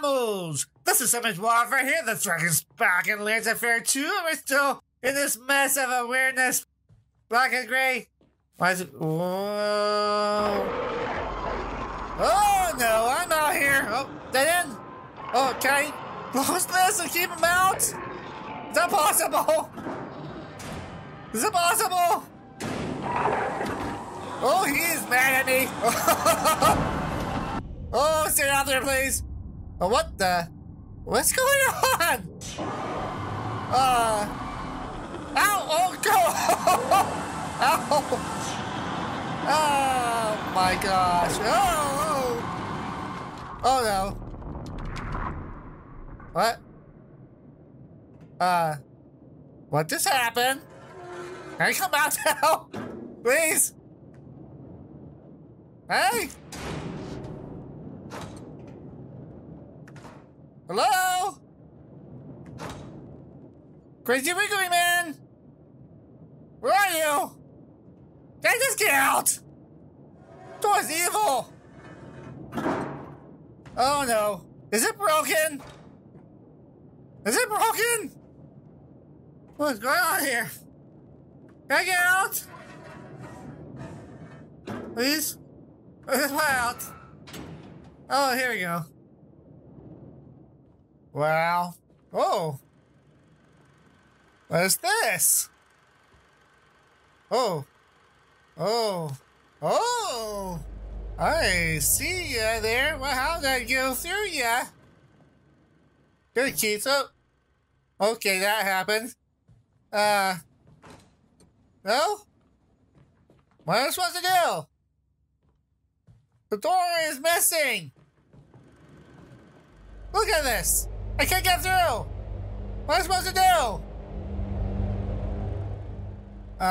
mammals. This is something warfare here. The dragon's back in Layers of Fear 2, and we're still in this mess of a weirdness. Black and gray. Why is it? Whoa. Oh no, I'm out here. Oh, that in? Oh, can I close this and keep him out? Is that possible? Is it possible? Oh, he is mad at me. Oh, stay out there, please. Oh, what the? What's going on? Ow, oh, go. Ow. Oh my gosh. Oh, oh. Oh no. What? What just happened? Can I come out now? Please? Hey? Hello? Crazy Wiggly Man? Where are you? Can I just get out? Door's evil. Oh no. Is it broken? Is it broken? What's going on here? Can I get out? Please? This is my out. Oh, here we go. Wow. Oh. What is this? Oh. Oh, oh, I see ya there. Well, how did I go through ya? Good keys. Oh, okay, that happened. No? What am I supposed to do? The door is missing. Look at this. I can't get through. What am I supposed to do?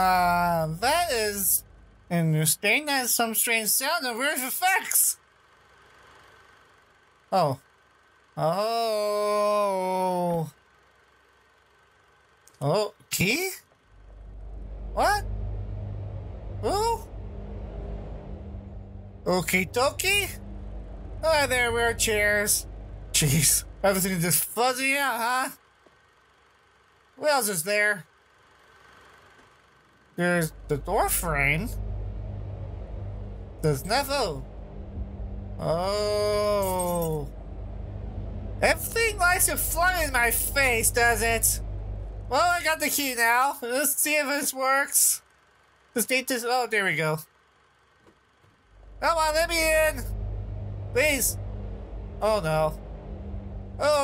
That is... interesting. That has some strange sound and weird effects. Oh. Oh. Oh, key? What? Who? Okie dokie? Hi there, we're chairs. Jeez, everything is just fuzzy out, huh? What else is there? There's the door frame. There's nothing. Oh. Everything likes to fly in my face, does it? Well, I got the key now. Let's see if this works. Let's need this. Oh, there we go. Come on, let me in. Please. Oh, no.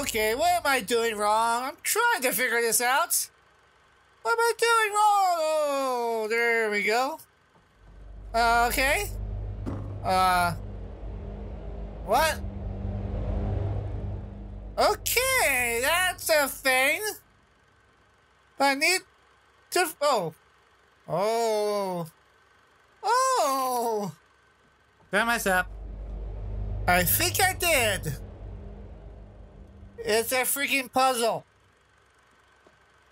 Okay, what am I doing wrong? I'm trying to figure this out. What am I doing wrong? Oh, there we go. Okay. What? Okay, that's a thing. I need to. Oh. Oh. Oh. Did I mess up? I think I did. It's a freaking puzzle.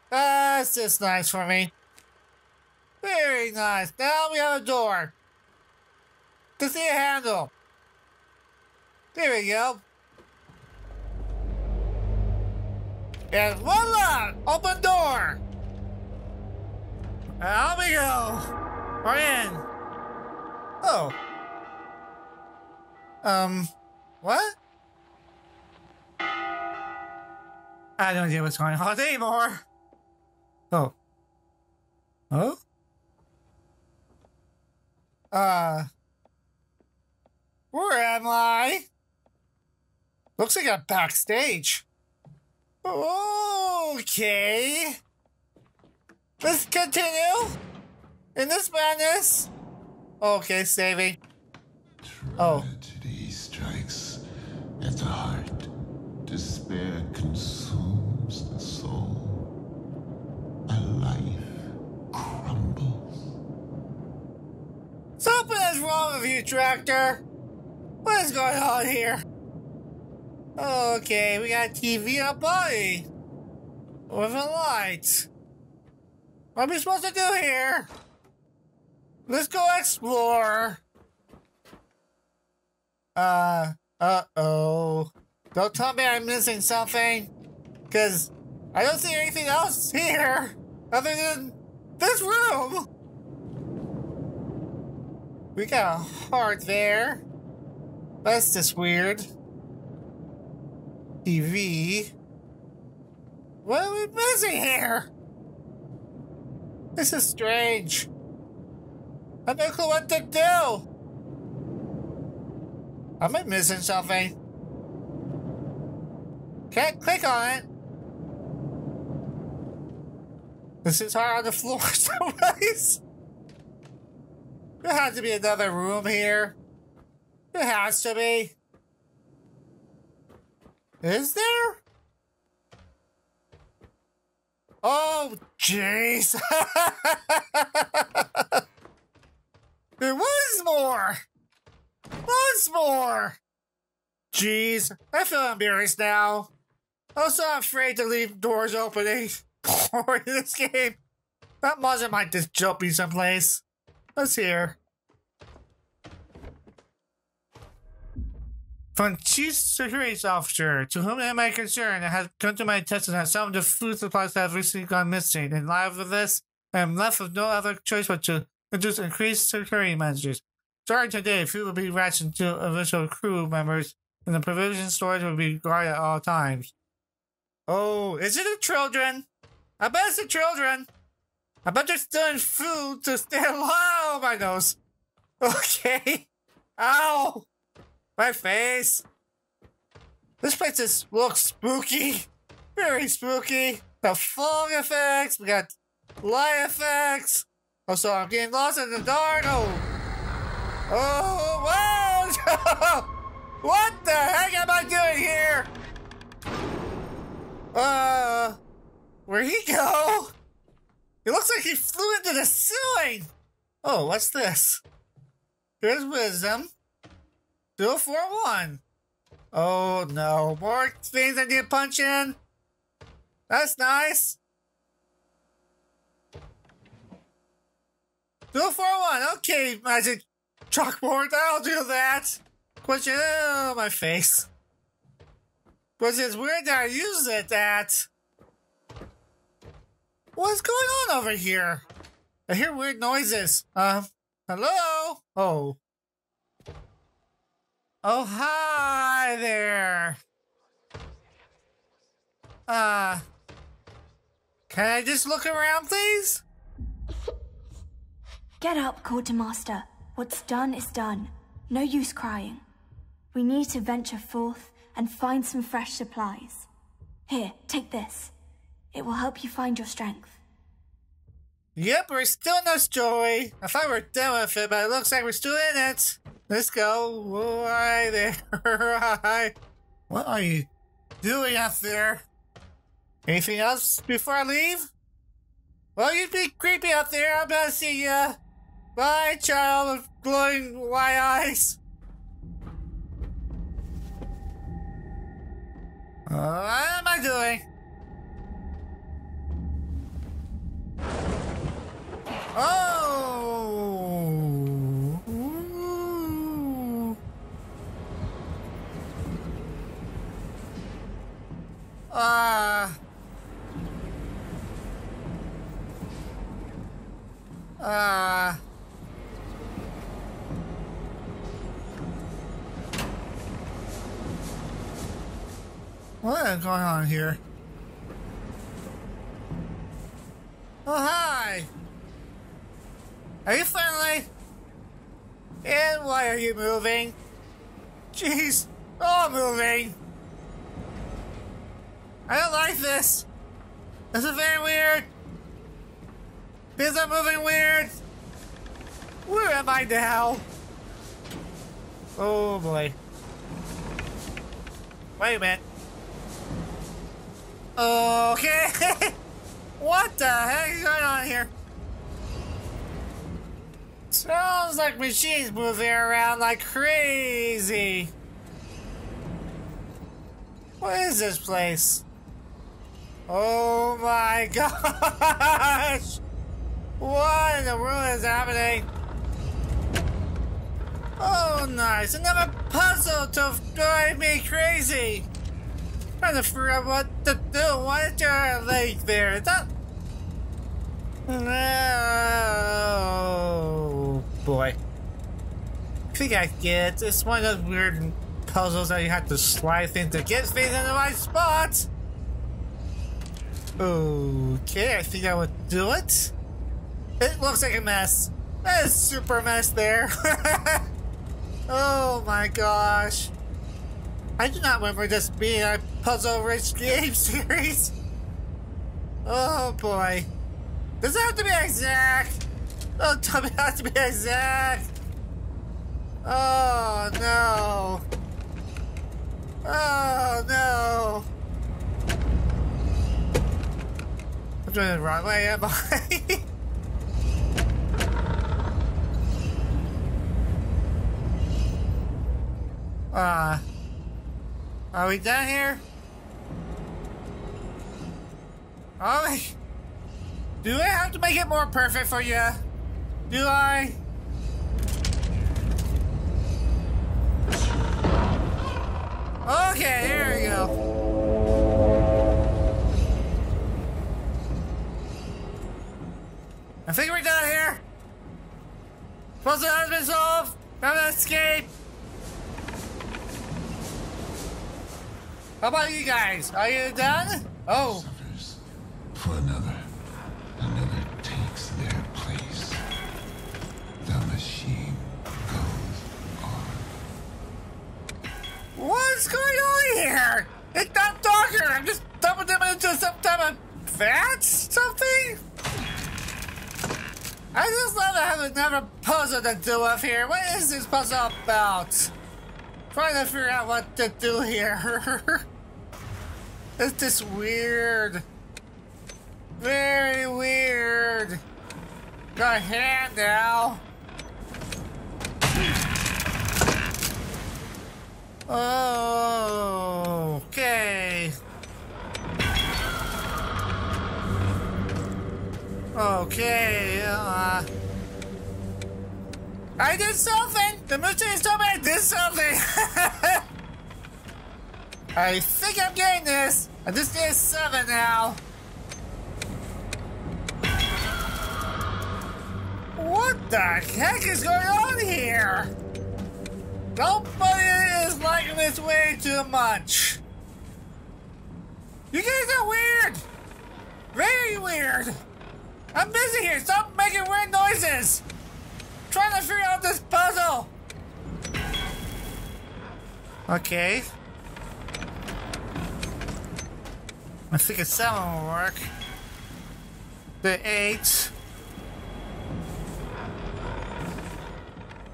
That's just nice for me. Very nice. Now we have a door. To see a handle. There we go. And voila! Open door! Out we go! We're in. Oh. What? I don't know what's going on anymore. Oh. Oh? Where am I? Looks like I'm backstage. Okay. Let's continue in this madness. Okay, saving. Oh. Tragedy strikes at the heart. Despair consumes the soul. A life crumbles. Something is wrong with you, Tractor. What is going on here? Okay, we got TV on body. With a light. What are we supposed to do here? Let's go explore. Uh-oh. Don't tell me I'm missing something, because I don't see anything else here other than this room. We got a heart there. That's just weird. TV. What are we missing here? This is strange. I have no clue what to do. Am I missing something? Can't click on it. This is hard on the floor someplace. There has to be another room here. There has to be. Is there? Oh, jeez. There was more. Once more. Jeez, I feel embarrassed now. I'm so afraid to leave doors opening. Poor this game. That monster might just jump me someplace. Let's hear. From Chief Security Officer, to whom am I concerned, I have come to my attention that some of the food supplies have recently gone missing. In light of this, I am left with no other choice but to introduce increased security measures. Starting today, food will be rationed to official crew members, and the provision stores will be guarded at all times. Oh, is it the children? I bet it's the children. I bet they're stealing food to stay alive. Oh, my nose. Okay. Ow. My face. This place just looks spooky. Very spooky. The fog effects. We got light effects. Also, I'm getting lost in the dark. Oh. Oh, wow! What the heck am I doing here? Where'd he go? It looks like he flew into the ceiling! Oh, what's this? Here's wisdom. 241. Oh no, more things I need to punch in. That's nice. 241, okay, magic chalkboard, I'll do that. Question, oh, my face. But it's weird that I used it that. What's going on over here? I hear weird noises. Hello? Oh. Oh, hi there. Can I just look around, please? Get up, Quartermaster. What's done is done. No use crying. We need to venture forth and find some fresh supplies. Here, take this. It will help you find your strength. Yep, we're still in the story. I thought we were done with it, but it looks like we're still in it. Let's go. Oh, hi there. Hi. What are you doing up there? Anything else before I leave? Well, you'd be creepy up there. I'm about to see ya. Bye, child with glowing white eyes. What am I doing? Oh! Ooh. What is going on here? Oh, hi! Are you friendly? And why are you moving? Jeez, oh, I'm moving. I don't like this. This is very weird. Things are moving weird. Where am I now? Oh boy. Wait a minute. Okay. What the heck is going on here? Sounds like machines moving around like crazy. What is this place? Oh my gosh! What in the world is happening? Oh nice, another puzzle to drive me crazy! Trying to figure out what to do. Why is there a lake there? Is that... Oh boy. I think I get it. It's one of those weird puzzles that you have to slide things to get things in the right spot. Okay, I think I would do it. It looks like a mess. That is super mess there. Oh my gosh. I do not remember this being a puzzle-rich game series. Oh boy. Does it have to be exact? Don't tell me it has to be exact. Oh no. Oh no. I'm doing the wrong way, am I? Are we done here? Alright. Do I have to make it more perfect for you? Do I? Okay, there we go. I think we're done here. Puzzle has been solved. Now let's escape. How about you guys? Are you done? Oh. For another. Another takes their place. The machine goes on. What's going on here? It's not darker. I'm just dumping them into some type of fat something? I just love to have another puzzle to do up here. What is this puzzle about? Trying to figure out what to do here. It's this weird, very weird. Got a hand now. Oh, okay. Okay. I did something. The mystery is so bad. I did something. I think I'm getting this. I just did 7 now. What the heck is going on here? Nobody is liking this way too much. You guys are weird. Very weird. I'm busy here. Stop making weird noises. I'm trying to figure out this puzzle. Okay. I think a 7 will work. The 8.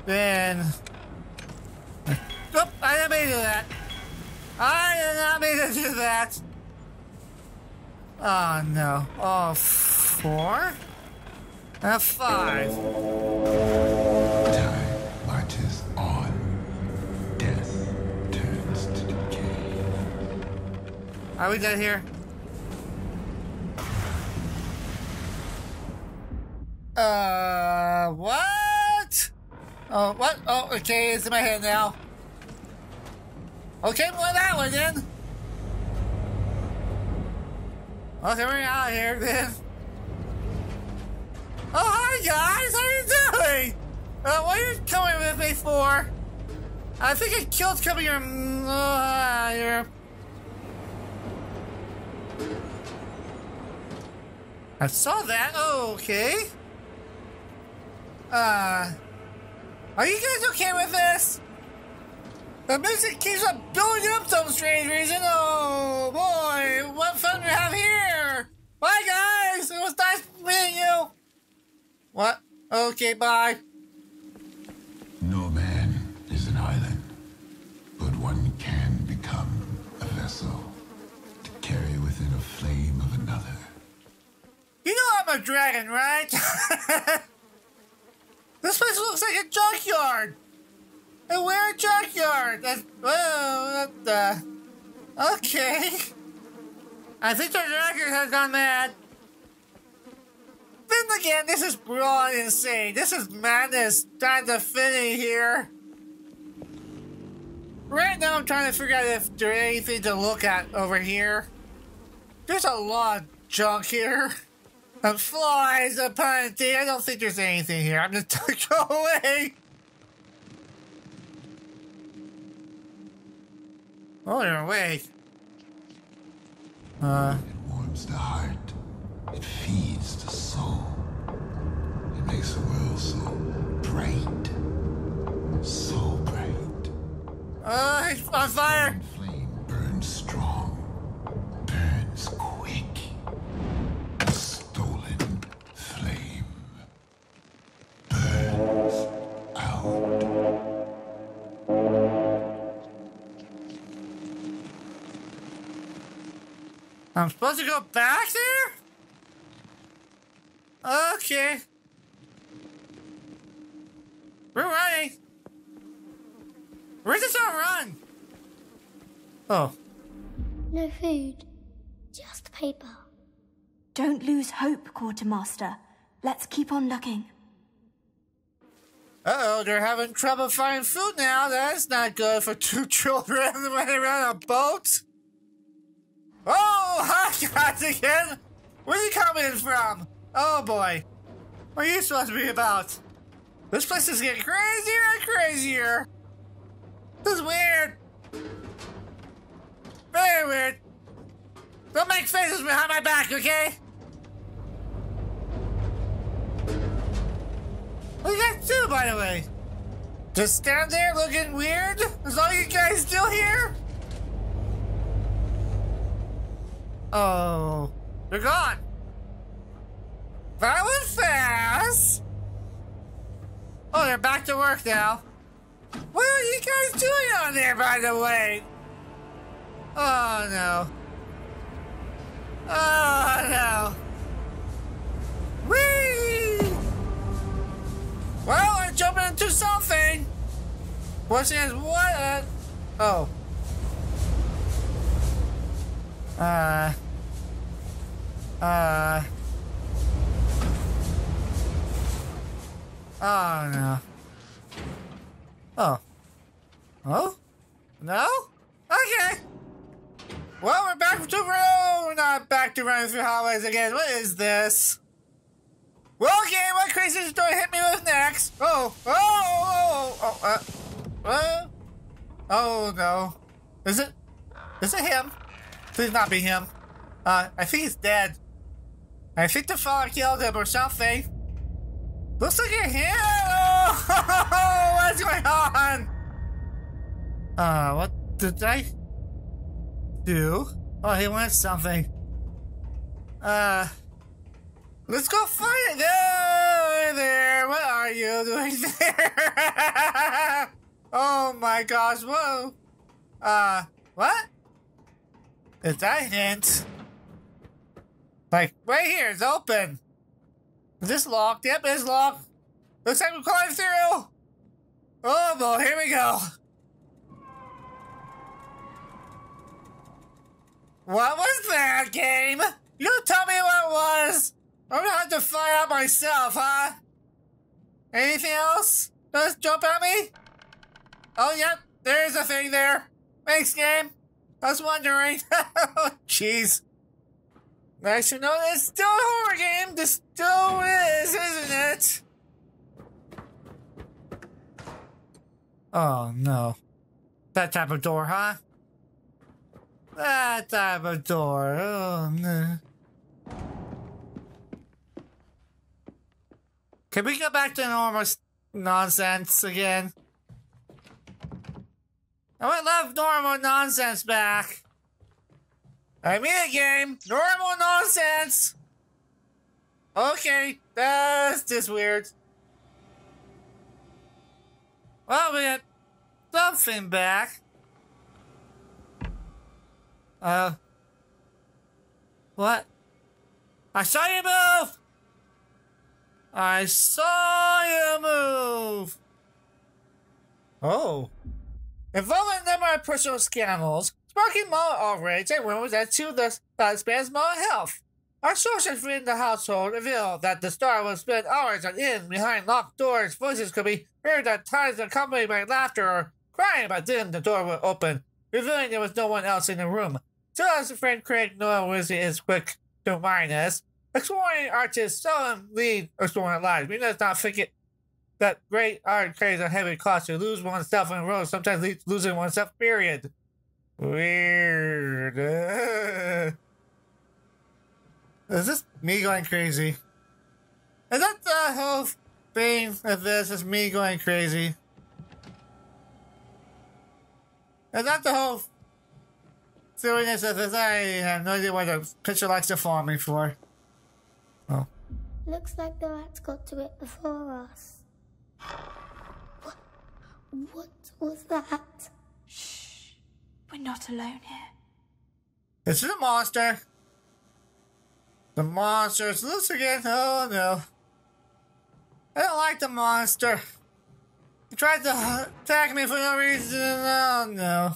Then. Oop, I didn't mean to do that. I did not mean to do that. Oh no. Oh, 4? And a 5. Time marches on. Death turns to decay. Are we done here? What? Oh, what? Oh, okay, it's in my head now. Okay, well, that one then. Okay, we're out here then. Oh, hi guys, how are you doing? What are you coming with me for? I think I killed a couple of your... I saw that, oh, okay. Are you guys okay with this? The music keeps on building up some strange reason. Oh boy, what fun we have here. Bye guys, it was nice meeting you. What? Okay, bye. No man is an island, but one can become a vessel to carry within a flame of another. You know I'm a dragon, right? This place looks like a junkyard. A weird junkyard. Well, what the? Okay. I think the dragon has gone mad. Then again, this is broad insane. This is madness. Time to finish here. Right now I'm trying to figure out if there's anything to look at over here. There's a lot of junk here. And flies upon thing. I don't think there's anything here. I'm just going to go away. Oh, you're awake. It warms the heart. It feeds the soul. It makes the world so bright. So bright. It's on fire! The flame burns strong. Burns quick. A stolen flame. Burns out. I'm supposed to go back there? Okay. We're running. Where does it run? Oh. No food. Just paper. Don't lose hope, Quartermaster. Let's keep on looking. Uh-oh, they're having trouble finding food now. That's not good for two children when they run a boat. Oh, hi guys again! Where are you coming from? Oh boy. What are you supposed to be about? This place is getting crazier and crazier. This is weird. Very weird. Don't make faces behind my back, okay? What do you guys do, by the way? Just stand there looking weird? Is all you guys do here? Oh, they're gone. That was fast. Oh, they're back to work now. What are you guys doing on there, by the way? Oh, no. Oh, no. Whee! Well, I'm jumping into something. Question is, what? Oh. Oh, no. Oh. Oh? No? Okay. Well, we're back to we're not back to running through hallways again. What is this? Well, okay, what crazy story hit me with next? Oh. Oh, oh, oh, oh, oh, no. Is it him? Please not be him. I think he's dead. I think the fog killed him or something. Looks like a him! Oh, what's going on? What did I do? Oh, he wants something. Let's go find it. Oh, there. What are you doing there? Oh my gosh, whoa. What? Is that a hint? Like, right here, it's open. Is this locked? Yep, it's locked. Looks like we're climbing through. Oh, boy, here we go. What was that game? You tell me what it was. I'm gonna have to find out myself, huh? Anything else? Just jump at me? Oh, yep, there's a thing there. Thanks, game. I was wondering. Oh, jeez. I should know that's still a horror game. This still is, isn't it? Oh, no. That type of door, huh? That type of door. Oh, no. Can we go back to normal nonsense again? I would love normal nonsense back. I mean it, game. Normal nonsense. Okay, that's just weird. Well, we got something back. What? I saw you move! I saw you move! Oh. Involving them are personal scandals, sparking more outrage and rumors that to the spans more health. Our sources within the household reveal that the star will spend hours on end behind locked doors. Voices could be heard at times accompanied by laughter or Crying about then, the door will open, revealing there was no one else in the room. Still as the friend Craig Noel Wizzy is quick to mind us, exploring artists seldom lead exploring lives. We must not forget that great art carries a heavy cost. To lose oneself in a row sometimes leads to losing oneself, period. Weird. Is this me going crazy? Is that the whole thing of this? Is me going crazy? Is that the whole silliness of this? I have no idea what the picture likes to follow me for. Oh. Looks like the rats got to it before us. What was that? Shh. We're not alone here. This is a monster. The monster is loose again. Oh no. I don't like the monster. He tried to attack me for no reason. Oh no.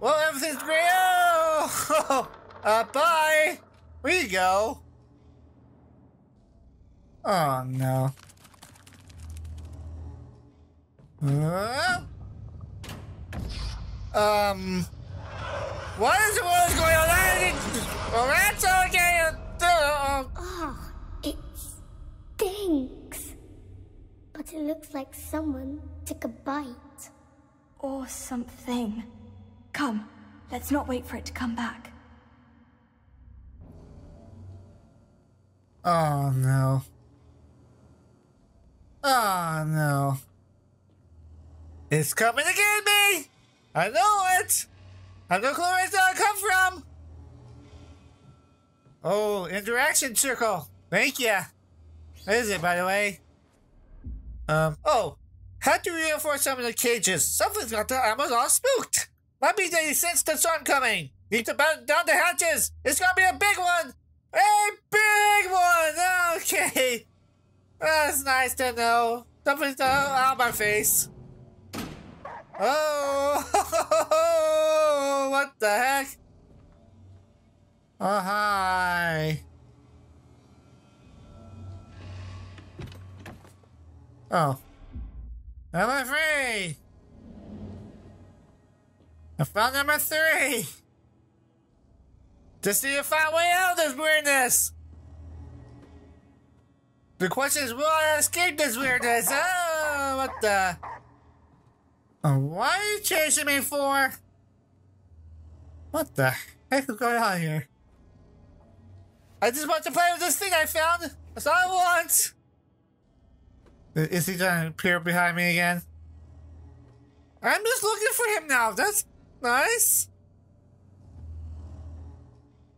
Well, everything's great. Oh! Bye! We go. Oh no. What is the world going on? Well, that's okay. Oh, it stinks. But it looks like someone took a bite. Or something. Come, let's not wait for it to come back. Oh no. Oh no. It's coming to get me! I know it! I've no clue where it's gonna come from! Oh, interaction circle! Thank ya! What is it, by the way? Oh! Had to reinforce some of the cages. Something's got the Amazon spooked! Might be they sense the storm coming! Need to batten down the hatches! It's gonna be a big one! A big one! Okay! That's nice to know. Something's out of my face. Oh, what the heck? Oh, hi. Oh. Am I free? I found number 3. To see if I way out of this weirdness. The question is, will I escape this weirdness? Oh, what the... What are you chasing me for? What the heck is going on here? I just want to play with this thing I found. That's all I want. Is he trying to appear behind me again? I'm just looking for him now. That's nice.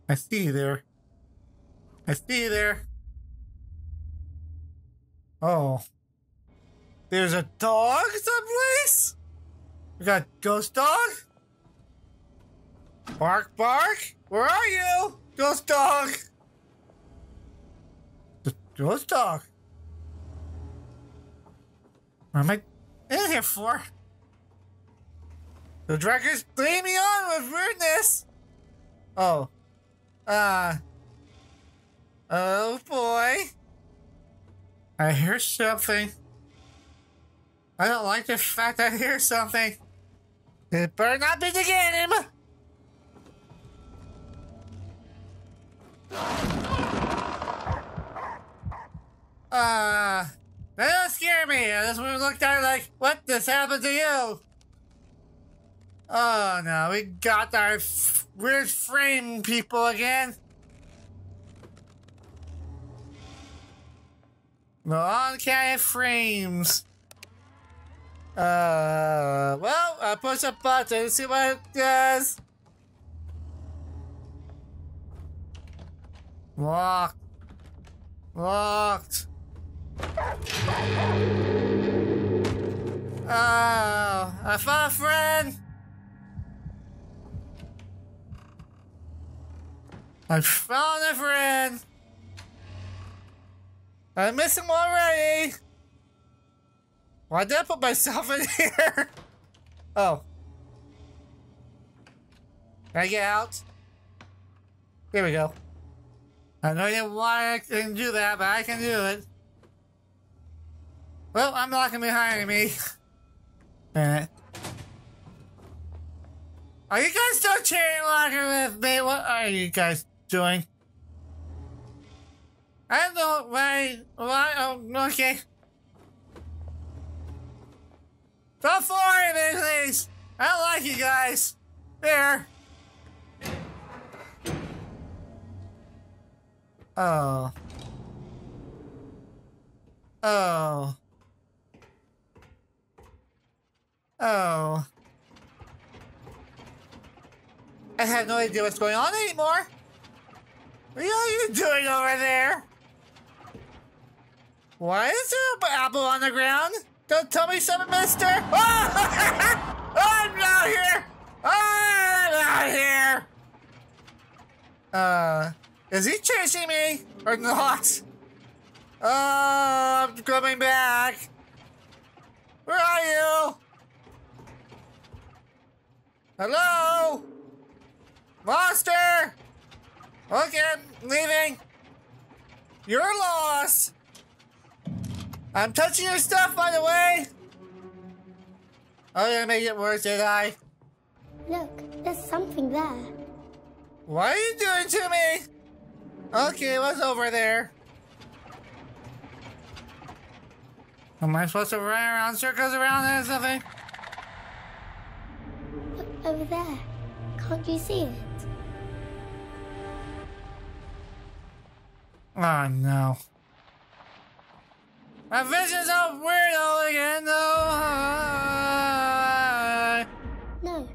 I see you there. I see you there. Oh. There's a dog someplace? We got ghost dog? Bark, bark. Where are you? Ghost dog. The ghost dog. What am I in here for? The dragon's leading me on with weirdness. Oh. Oh boy. I hear something. I don't like the fact I hear something. It better not be the game! That don't scare me. I just would look at it like, what this happened to you? Oh no, we got our weird frame people again. The uncanny frames. Well, I push a button, see what it does. Locked. Locked. Oh, I found a friend. I found a friend. I miss him already. Why did I put myself in here? Oh. Can I get out? Here we go. I don't know why I can do that, but I can do it. Well, I'm locking behind me. Alright. Are you guys still cherry locking with me? What are you guys doing? I don't know why. Oh, okay. Don't worry about things. I don't like you guys. There. Oh. Oh. Oh. I have no idea what's going on anymore. What are you doing over there? Why is there an apple on the ground? Don't tell me something, mister. Oh! I'm not here. I'm not here. Is he chasing me or not? I'm coming back. Where are you? Hello? Monster! Okay, I'm leaving. You're lost. I'm touching your stuff, by the way. Oh, yeah, I made it worse, did I? Look, there's something there. What are you doing to me? Okay, what's over there? Am I supposed to run around circles around there or something? Look over there. Can't you see it? Oh, no. My vision's all weird all again, though. No,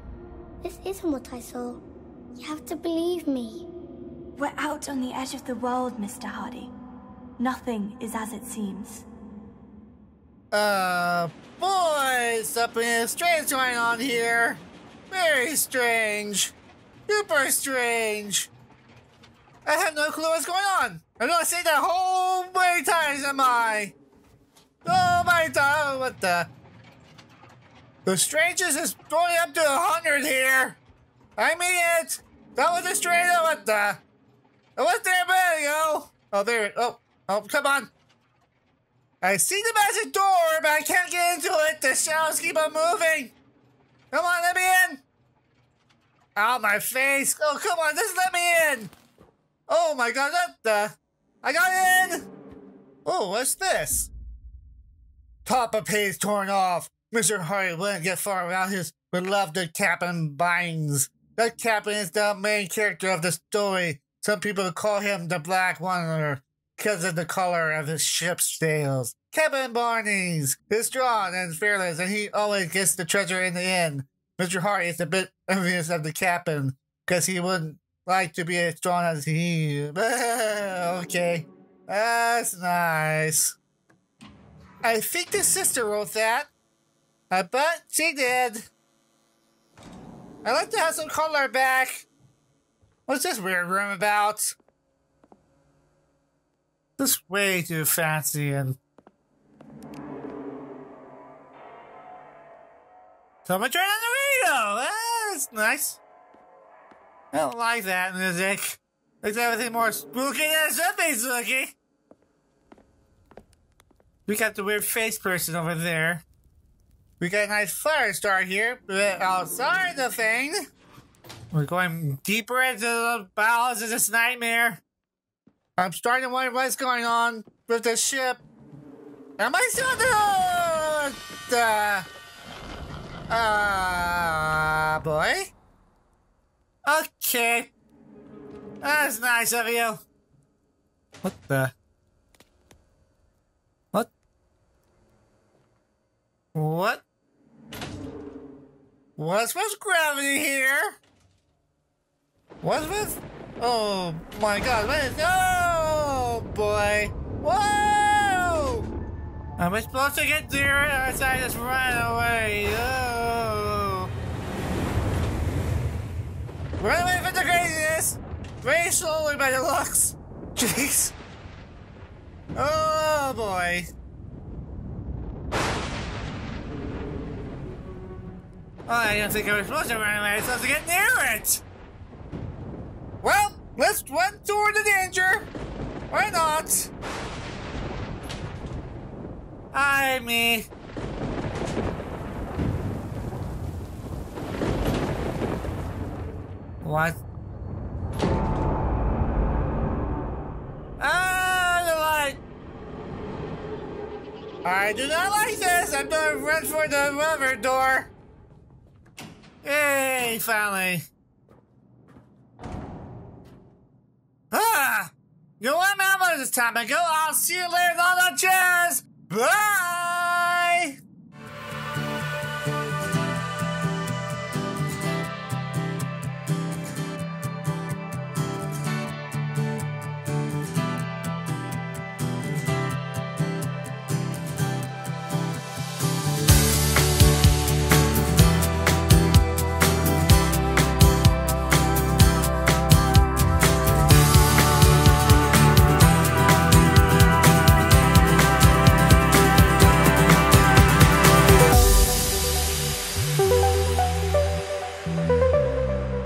this isn't what I saw. You have to believe me. We're out on the edge of the world, Mr. Hardy. Nothing is as it seems. Boy, something strange going on here. Very strange. Super strange. I have no clue what's going on. I'm gonna say that whole many times, am I? Oh my God, what the? The strangest is going up to 100 here. I mean it. That was a strange, what the? I was there a minute ago. Oh, there, oh, come on. I see the magic door, but I can't get into it. The shadows keep on moving. Come on, let me in. Ow, my face. Oh, come on, just let me in. Oh my God, what the? I got in. Oh, what's this? Top of page torn off. Mr. Hardy wouldn't get far without his beloved Captain Barnes. The Captain is the main character of the story. Some people call him the Black Wanderer because of the color of his ship's sails. Captain Barnes is strong and fearless, and he always gets the treasure in the end. Mr. Hardy is a bit envious of the Captain because he wouldn't like to be as strong as he. Okay, that's nice. I think the sister wrote that. I bet she did. I'd like to have some color back. What's this weird room about? This is way too fancy and... Someone turned on the radio! That's nice. I don't like that music. Makes everything more spooky than it should be spooky. We got the weird face person over there. We got a nice fire star here, but outside the thing, we're going deeper into the bowels of this nightmare. I'm starting to wonder what's going on with the ship. Am I still the... boy? Okay. That's nice of you. What the... What? What's with gravity here? What's with... Oh my God, what is... Oh boy! Whoa! Am I supposed to get there as I just ran away? Oh! Run away from the craziness! Very slowly by the looks! Jeez! Oh boy! Oh, I don't think I was supposed to run away. I was supposed to get near it. Well, let's run toward the danger. Why not? I mean... What? Ah, the light! I do not like this! I'm gonna run for the rubber door! Hey, finally! Ah! You know what, I'm out of this time. I go, I'll see you later, all the cheers! Bye!